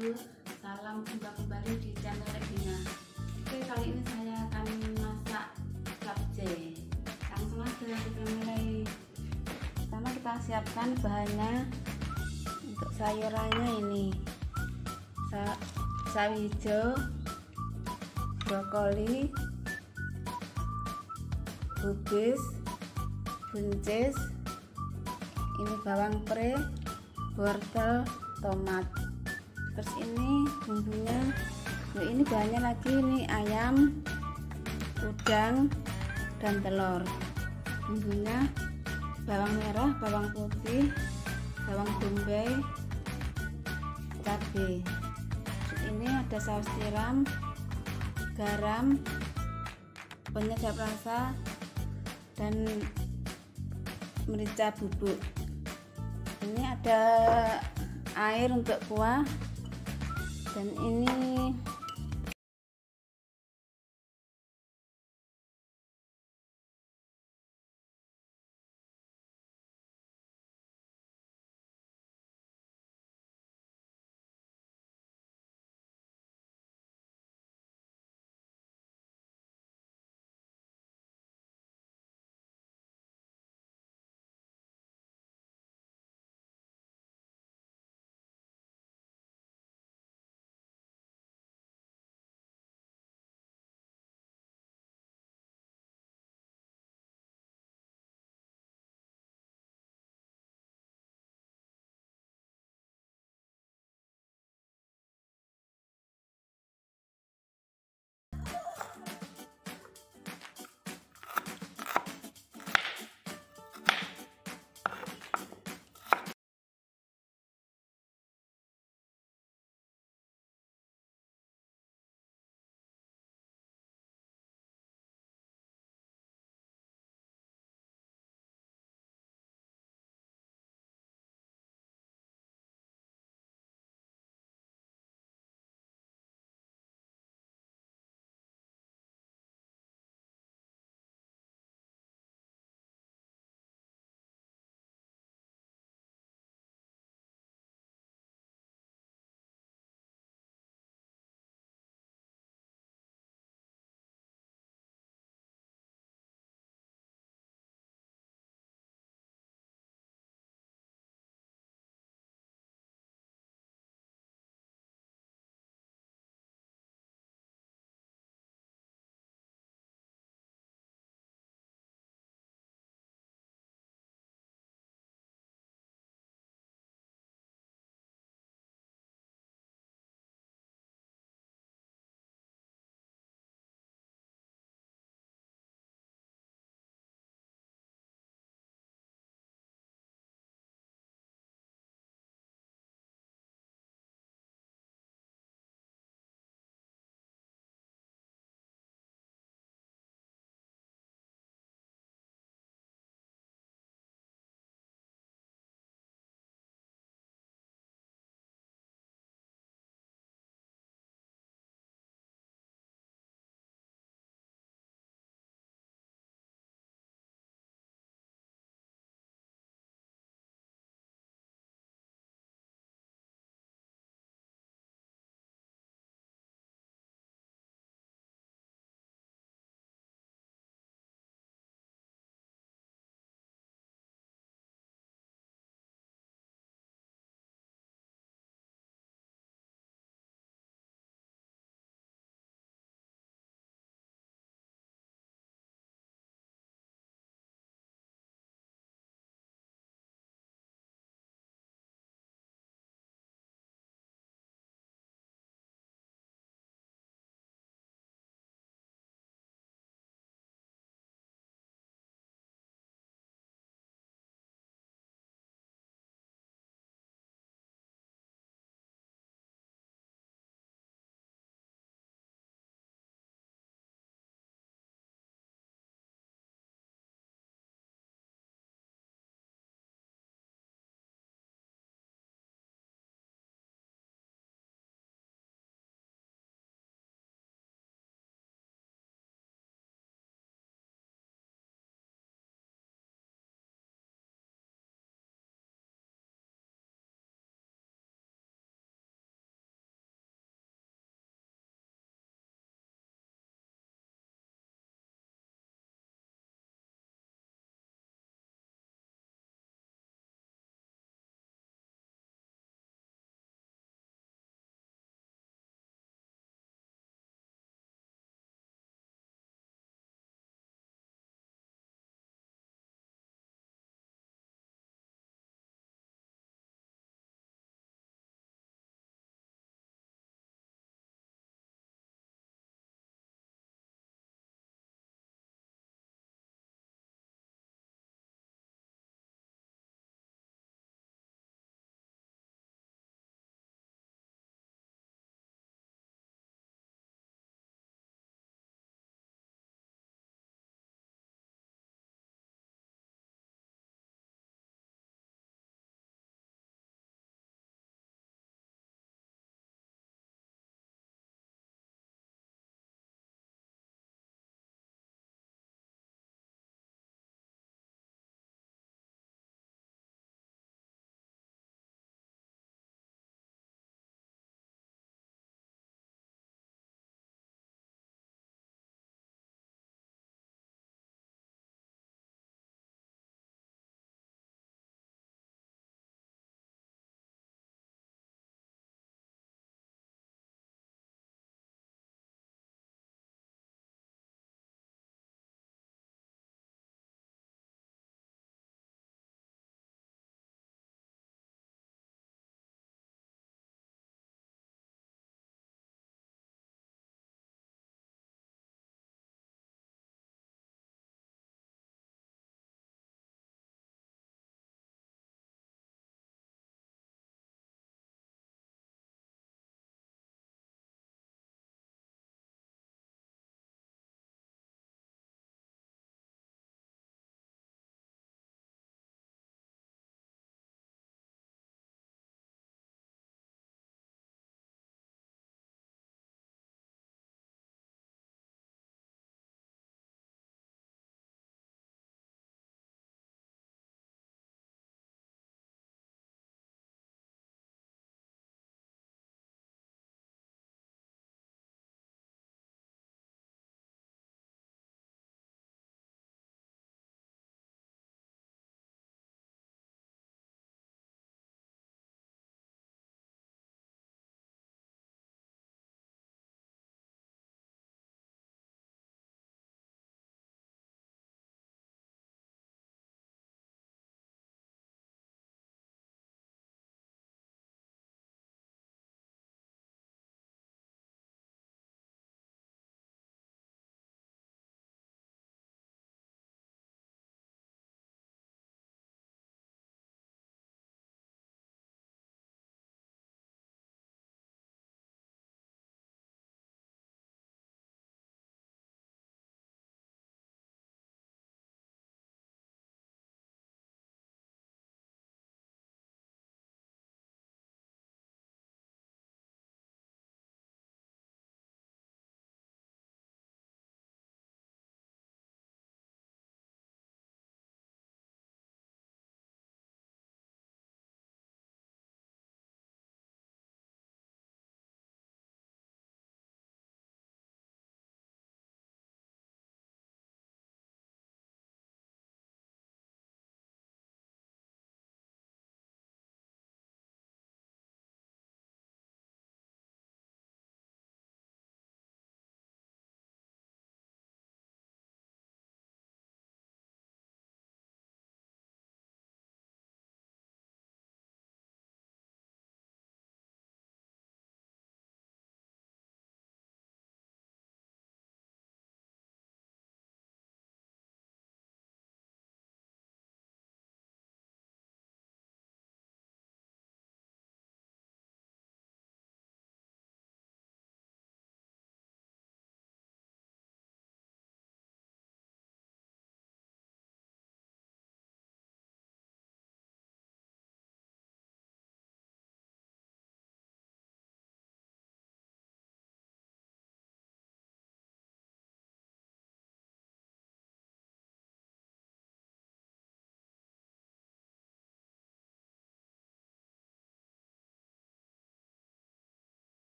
wabarakatuh. Salam jumpa kembali di channel Lek Bingah. Oke, kali ini saya akan masak capcay. Langsung aja kita mulai. Pertama kita siapkan bahannya. Untuk sayurannya ini sawi hijau, brokoli, kubis, buncis, ini bawang pre, wortel, tomat. Terus ini bumbunya, nah ini bahannya lagi, ini ayam, udang, dan telur. Bumbunya bawang merah, bawang putih, bawang bombay, cabai. Terus ini ada saus tiram, garam, penyedap rasa, dan merica bubuk. Ini ada air untuk kuah, dan ini